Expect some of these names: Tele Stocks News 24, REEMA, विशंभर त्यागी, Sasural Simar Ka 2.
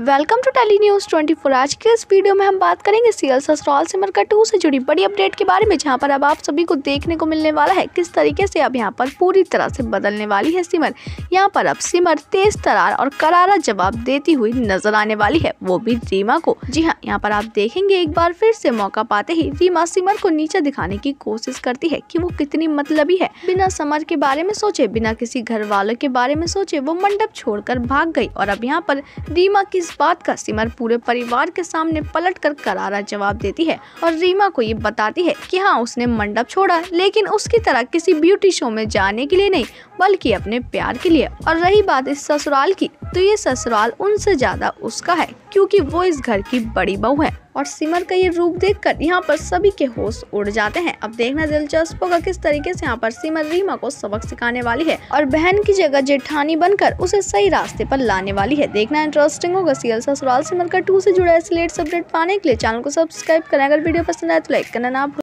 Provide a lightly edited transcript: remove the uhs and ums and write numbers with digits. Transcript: Welcome to tele news 24। आज के इस वीडियो में हम बात करेंगे सीरियल ससुराल सिमर का 2 से जुड़ी बड़ी अपडेट के बारे में, जहां पर अब आप सभी को देखने को मिलने वाला है किस तरीके से अब यहां पर पूरी तरह से बदलने वाली है सिमर। यहां पर अब सिमर तेज तरार और करारा जवाब देती हुई नजर आने वाली है, वो भी रीमा को। जी हाँ, यहाँ पर आप देखेंगे एक बार फिर से मौका पाते ही रीमा सिमर को नीचे दिखाने की कोशिश करती है कि वो कितनी मतलबी है। बिना समर के बारे में सोचे, बिना किसी घर वालों के बारे में सोचे वो मंडप छोड़कर भाग गई। और अब यहाँ पर रीमा की इस बात का सिमर पूरे परिवार के सामने पलटकर करारा जवाब देती है और रीमा को ये बताती है कि हाँ उसने मंडप छोड़ा, लेकिन उसकी तरह किसी ब्यूटी शो में जाने के लिए नहीं बल्कि अपने प्यार के लिए। और रही बात इस ससुराल की, तो ये ससुराल उनसे ज्यादा उसका है क्योंकि वो इस घर की बड़ी बहू है। और सिमर का ये रूप देखकर यहाँ पर सभी के होश उड़ जाते हैं। अब देखना दिलचस्प होगा किस तरीके से यहाँ पर सिमर रीमा को सबक सिखाने वाली है और बहन की जगह जेठानी बनकर उसे सही रास्ते पर लाने वाली है। देखना इंटरेस्टिंग होगा। सीरियल ससुराल सिमर का 2 से जुड़ा ऐसे लेटेस्ट अपडेट पाने के लिए चैनल को सब्सक्राइब करें। अगर वीडियो पसंद आए तो लाइक करना ना भूलें।